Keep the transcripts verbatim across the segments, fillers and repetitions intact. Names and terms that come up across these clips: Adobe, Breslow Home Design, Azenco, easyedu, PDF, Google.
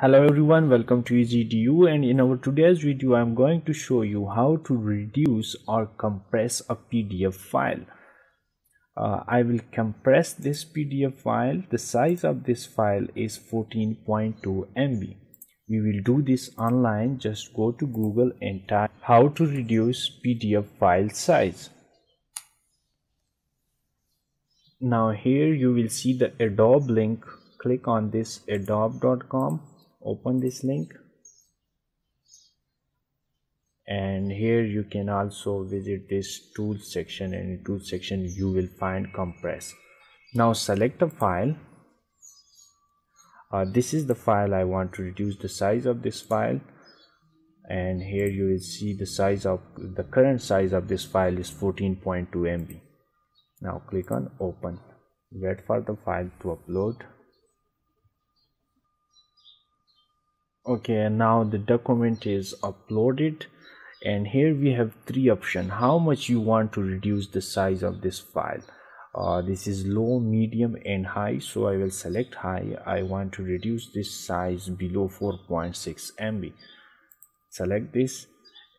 Hello everyone, welcome to easyedu, and in our today's video I'm going to show you how to reduce or compress a P D F file. Uh, I will compress this P D F file. The size of this file is fourteen point two M B. We will do this online. Just go to Google and type how to reduce P D F file size. Now here you will see the Adobe link. Click on this adobe dot com. Open this link, and here you can also visit this tool section, and in tool section you will find compress. Now select a file. Uh, this is the file I want to reduce the size of this file, and here you will see the size of the current size of this file is fourteen point two M B. Now click on open. Wait for the file to upload. Okay, and now the document is uploaded, and here we have three options. How much you want to reduce the size of this file. Uh, this is low, medium and high, so I will select high. I want to reduce this size below four point six M B. Select this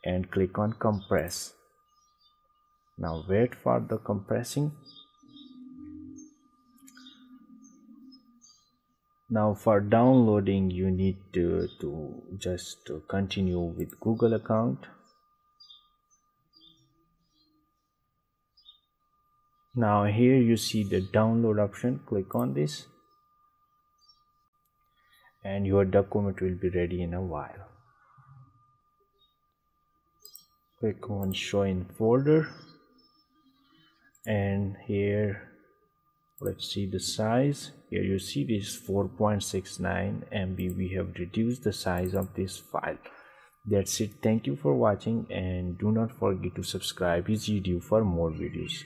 and click on compress. Now wait for the compressing. Now for downloading you need to, to just continue with Google account. Now here you see the download option. Click on this and your document will be ready in a while. Click on show in folder, and here let's see the size. Here you see this four point six nine M B. We have reduced the size of this file. That's it. Thank you for watching, and do not forget to subscribe easyedu for more videos.